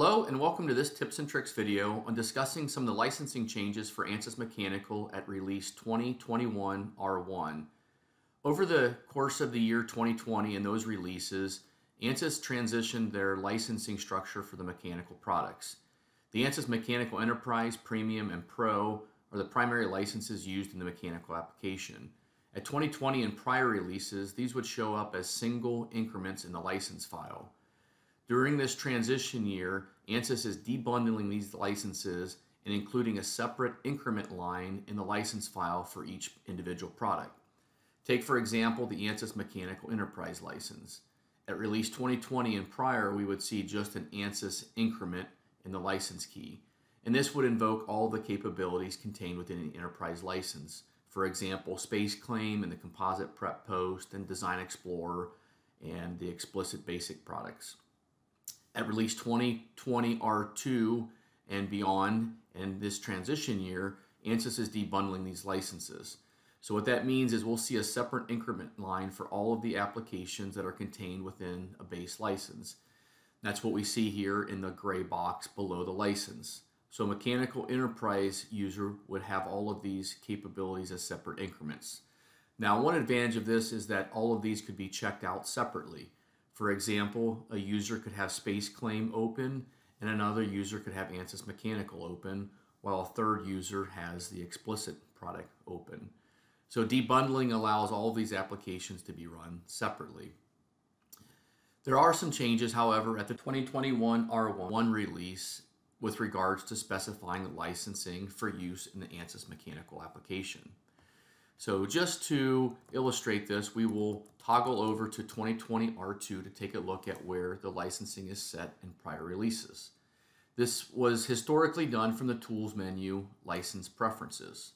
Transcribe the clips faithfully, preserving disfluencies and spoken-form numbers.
Hello and welcome to this tips and tricks video on discussing some of the licensing changes for ANSYS Mechanical at release twenty twenty-one R one. Over the course of the year twenty twenty and those releases, ANSYS transitioned their licensing structure for the mechanical products. The ANSYS Mechanical Enterprise, Premium, and Pro are the primary licenses used in the mechanical application. At twenty twenty and prior releases, these would show up as single increments in the license file. During this transition year, ANSYS is debundling these licenses and including a separate increment line in the license file for each individual product. Take, for example, the ANSYS Mechanical Enterprise license. At release twenty twenty and prior, we would see just an ANSYS increment in the license key, and this would invoke all the capabilities contained within an enterprise license. For example, SpaceClaim and the Composite Prep Post and Design Explorer and the explicit basic products. At release twenty twenty R two and beyond, and this transition year, ANSYS is debundling these licenses. So what that means is we'll see a separate increment line for all of the applications that are contained within a base license. That's what we see here in the gray box below the license. So a mechanical enterprise user would have all of these capabilities as separate increments. Now, one advantage of this is that all of these could be checked out separately. For example, a user could have SpaceClaim open and another user could have ANSYS Mechanical open, while a third user has the explicit product open. So debundling allows all of these applications to be run separately. There are some changes, however, at the twenty twenty-one R one release with regards to specifying licensing for use in the ANSYS Mechanical application. So just to illustrate this, we will toggle over to twenty twenty R two to take a look at where the licensing is set in prior releases. This was historically done from the Tools menu, License Preferences.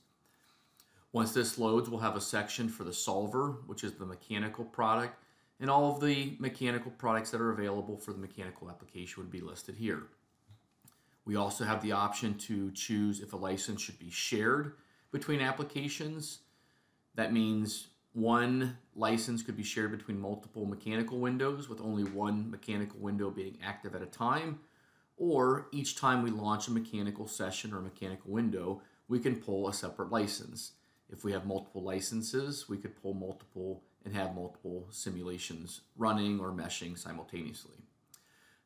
Once this loads, we'll have a section for the solver, which is the mechanical product, and all of the mechanical products that are available for the mechanical application would be listed here. We also have the option to choose if a license should be shared between applications. That means one license could be shared between multiple mechanical windows, with only one mechanical window being active at a time, or each time we launch a mechanical session or mechanical window, we can pull a separate license. If we have multiple licenses, we could pull multiple and have multiple simulations running or meshing simultaneously.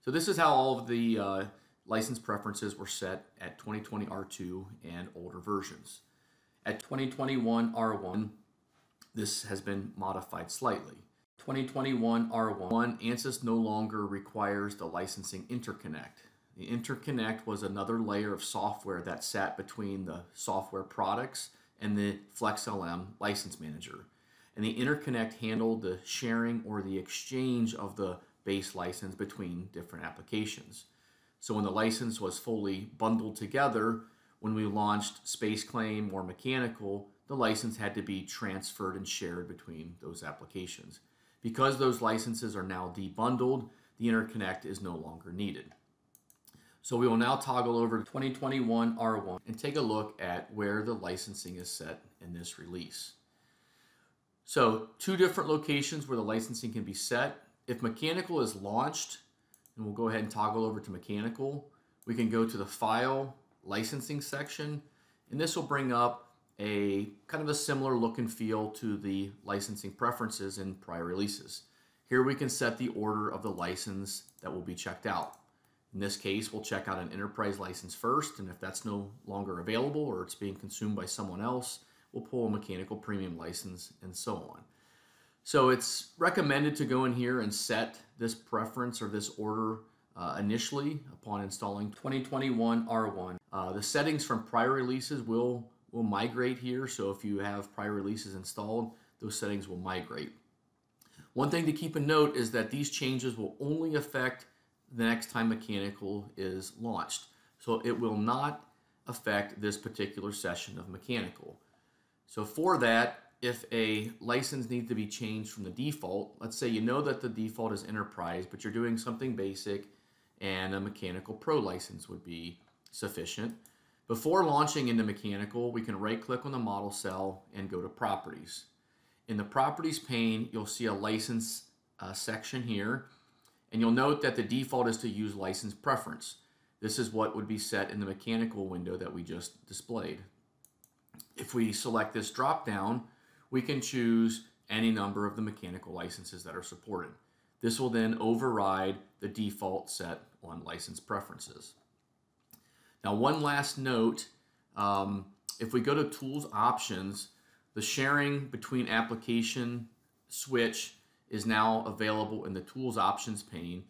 So this is how all of the uh, license preferences were set at twenty twenty R two and older versions. At twenty twenty-one R one, this has been modified slightly. twenty twenty-one R one, ANSYS no longer requires the licensing interconnect. The interconnect was another layer of software that sat between the software products and the FlexLM license manager. And the interconnect handled the sharing or the exchange of the base license between different applications. So when the license was fully bundled together, when we launched SpaceClaim or Mechanical, the license had to be transferred and shared between those applications. Because those licenses are now debundled, the interconnect is no longer needed. So we will now toggle over to twenty twenty-one R one and take a look at where the licensing is set in this release. So two different locations where the licensing can be set. If Mechanical is launched, and we'll go ahead and toggle over to Mechanical, we can go to the File, Licensing section, and this will bring up a kind of a similar look and feel to the licensing preferences in prior releases. Here we can set the order of the license that will be checked out. In this case, we'll check out an enterprise license first, and if that's no longer available or it's being consumed by someone else, we'll pull a mechanical premium license and so on. So it's recommended to go in here and set this preference or this order Uh, initially upon installing twenty twenty-one R one. Uh, the settings from prior releases will, will migrate here, so if you have prior releases installed, those settings will migrate. One thing to keep in note is that these changes will only affect the next time Mechanical is launched. So it will not affect this particular session of Mechanical. So for that, if a license needs to be changed from the default, let's say you know that the default is enterprise, but you're doing something basic, and a Mechanical Pro license would be sufficient. Before launching into Mechanical, we can right-click on the model cell and go to Properties. In the Properties pane, you'll see a license uh, section here, and you'll note that the default is to use License Preference. This is what would be set in the mechanical window that we just displayed. If we select this dropdown, we can choose any number of the mechanical licenses that are supported. This will then override the default set on license preferences. Now, one last note, um, if we go to Tools Options, the sharing between application switch is now available in the Tools Options pane.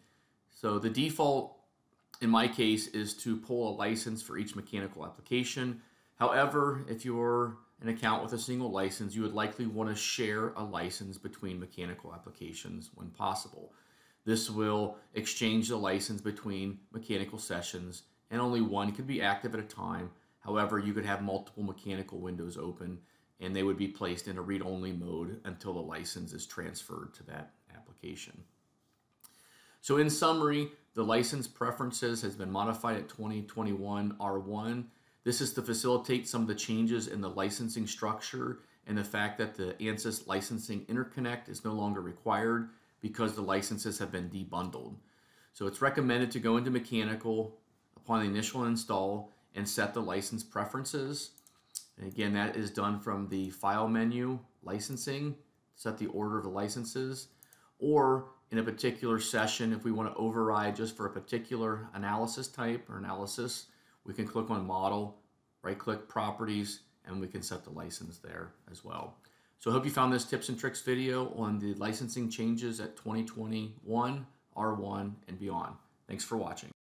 So the default, in my case, is to pull a license for each mechanical application. However, if you're an account with a single license, you would likely want to share a license between mechanical applications when possible. This will exchange the license between mechanical sessions, and only one could be active at a time. However, you could have multiple mechanical windows open, and they would be placed in a read-only mode until the license is transferred to that application. So in summary, the license preferences has been modified at twenty twenty-one R one. This is to facilitate some of the changes in the licensing structure and the fact that the ANSYS licensing interconnect is no longer required because the licenses have been debundled. So it's recommended to go into mechanical upon the initial install and set the license preferences. And again, that is done from the File menu, Licensing, set the order of the licenses, or in a particular session, if we want to override just for a particular analysis type or analysis, we can click on Model, right-click Properties, and we can set the license there as well. So I hope you found this tips and tricks video on the licensing changes at twenty twenty-one R one and beyond. Thanks for watching.